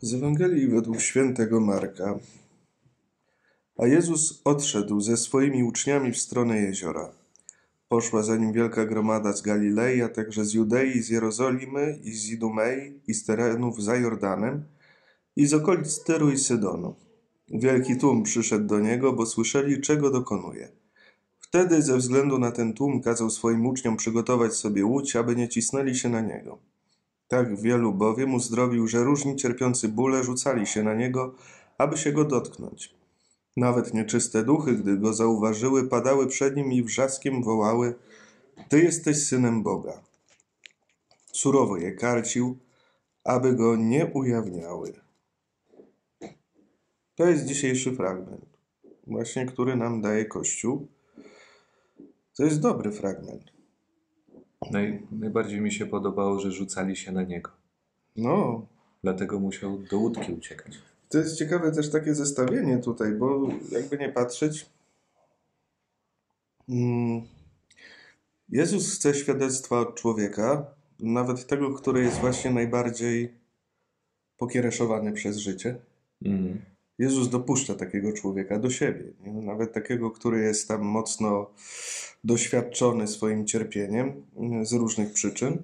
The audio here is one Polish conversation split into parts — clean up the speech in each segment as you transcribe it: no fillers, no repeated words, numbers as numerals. Z Ewangelii według świętego Marka. A Jezus odszedł ze swoimi uczniami w stronę jeziora. Poszła za nim wielka gromada z Galilei, a także z Judei, z Jerozolimy i z Idumei i z terenów za Jordanem i z okolic Tyru i Sydonu. Wielki tłum przyszedł do niego, bo słyszeli, czego dokonuje. Wtedy ze względu na ten tłum kazał swoim uczniom przygotować sobie łódź, aby nie cisnęli się na niego. Tak wielu bowiem uzdrowił, że różni cierpiący bóle rzucali się na niego, aby się go dotknąć. Nawet nieczyste duchy, gdy go zauważyły, padały przed nim i wrzaskiem wołały: Ty jesteś Synem Boga. Surowo je karcił, aby go nie ujawniały. To jest dzisiejszy fragment, właśnie który nam daje Kościół. To jest dobry fragment. Najbardziej mi się podobało, że rzucali się na niego. No. Dlatego musiał do łódki uciekać. To jest ciekawe też takie zestawienie tutaj, bo jakby nie patrzeć, Jezus chce świadectwa od człowieka, nawet tego, który jest właśnie najbardziej pokiereszowany przez życie. Jezus dopuszcza takiego człowieka do siebie, nie? Nawet takiego, który jest tam mocno doświadczony swoim cierpieniem z różnych przyczyn,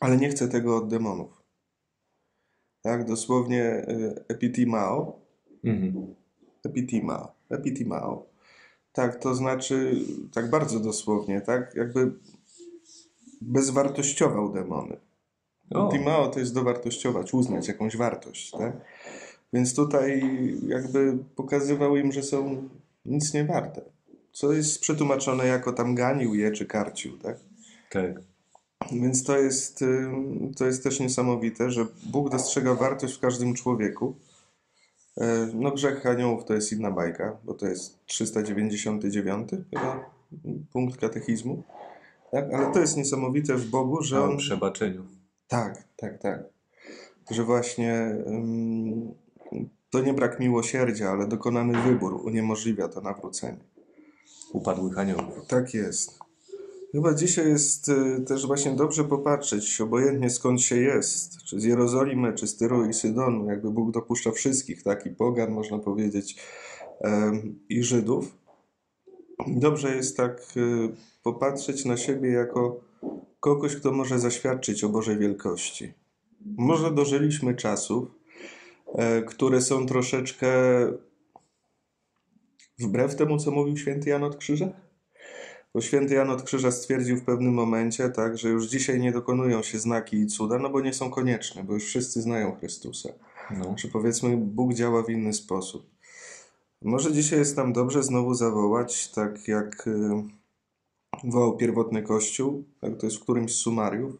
ale nie chce tego od demonów. Tak, dosłownie epitimao. Epitimao. Tak, to znaczy, tak bardzo dosłownie, tak, jakby bezwartościował demony. Epitimao to jest dowartościować, uznać jakąś wartość, tak? Więc tutaj jakby pokazywał im, że są nic nie warte. Co jest przetłumaczone jako tam ganił je czy karcił, tak? Tak. Więc to jest też niesamowite, że Bóg dostrzega wartość w każdym człowieku. No grzech aniołów to jest inna bajka, bo to jest 399 chyba, punkt katechizmu. Tak? Ale to jest niesamowite w Bogu, że On... O przebaczeniu. Tak. Że właśnie... To nie brak miłosierdzia, ale dokonany wybór uniemożliwia to nawrócenie. Upadłych aniołów. Tak jest. Chyba dzisiaj jest też właśnie dobrze popatrzeć, obojętnie skąd się jest, czy z Jerozolimy, czy z Tyru i Sydonu, jakby Bóg dopuszcza wszystkich, tak, i pogan, można powiedzieć, i Żydów. Dobrze jest tak popatrzeć na siebie jako kogoś, kto może zaświadczyć o Bożej wielkości. Może dożyliśmy czasów, które są troszeczkę wbrew temu, co mówił Święty Jan od Krzyża. Bo Święty Jan od Krzyża stwierdził w pewnym momencie, tak, że już dzisiaj nie dokonują się znaki i cuda, no bo nie są konieczne, bo już wszyscy znają Chrystusa. No. Czy powiedzmy, Bóg działa w inny sposób. Może dzisiaj jest nam dobrze znowu zawołać, tak jak wołał pierwotny Kościół, tak, to jest w którymś z sumariów,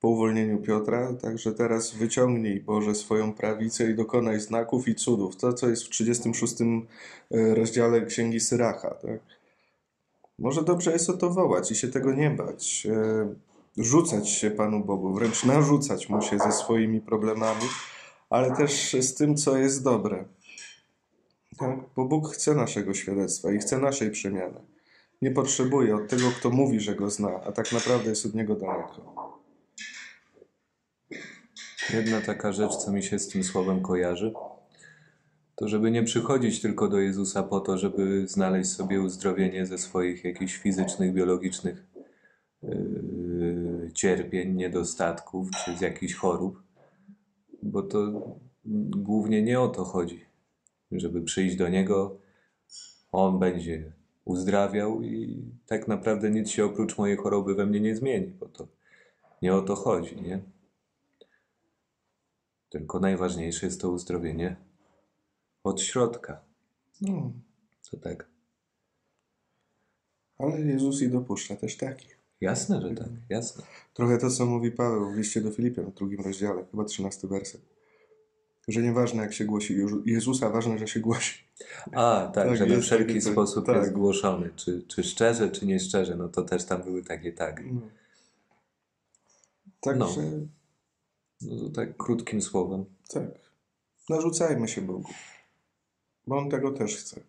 po uwolnieniu Piotra, także teraz wyciągnij, Boże, swoją prawicę i dokonaj znaków i cudów. To, co jest w 36 rozdziale Księgi Syracha. Tak? Może dobrze jest o to wołać i się tego nie bać. Rzucać się Panu Bogu, wręcz narzucać Mu się ze swoimi problemami, ale też z tym, co jest dobre. Tak? Bo Bóg chce naszego świadectwa i chce naszej przemiany. Nie potrzebuje od tego, kto mówi, że Go zna, a tak naprawdę jest od Niego daleko. Jedna taka rzecz, co mi się z tym słowem kojarzy, to żeby nie przychodzić tylko do Jezusa po to, żeby znaleźć sobie uzdrowienie ze swoich jakichś fizycznych, biologicznych cierpień, niedostatków czy z jakichś chorób, bo to głównie nie o to chodzi. Żeby przyjść do Niego, On będzie uzdrawiał i tak naprawdę nic się oprócz mojej choroby we mnie nie zmieni, bo to nie o to chodzi, nie? Tylko najważniejsze jest to uzdrowienie od środka. No. To tak. Ale Jezus i dopuszcza też takich. Jasne, że tak. Jasne. Trochę to, co mówi Paweł w liście do Filipian w 2 rozdziale, chyba 13 werset. Że nieważne, jak się głosi Jezusa, ważne, że się głosi. A, tak, że we wszelki sposób tak jest głoszony. Czy szczerze, czy nieszczerze. No to też tam były takie tagi. No. Także... No, tak krótkim słowem. Tak. Narzucajmy się Bogu, bo On tego też chce.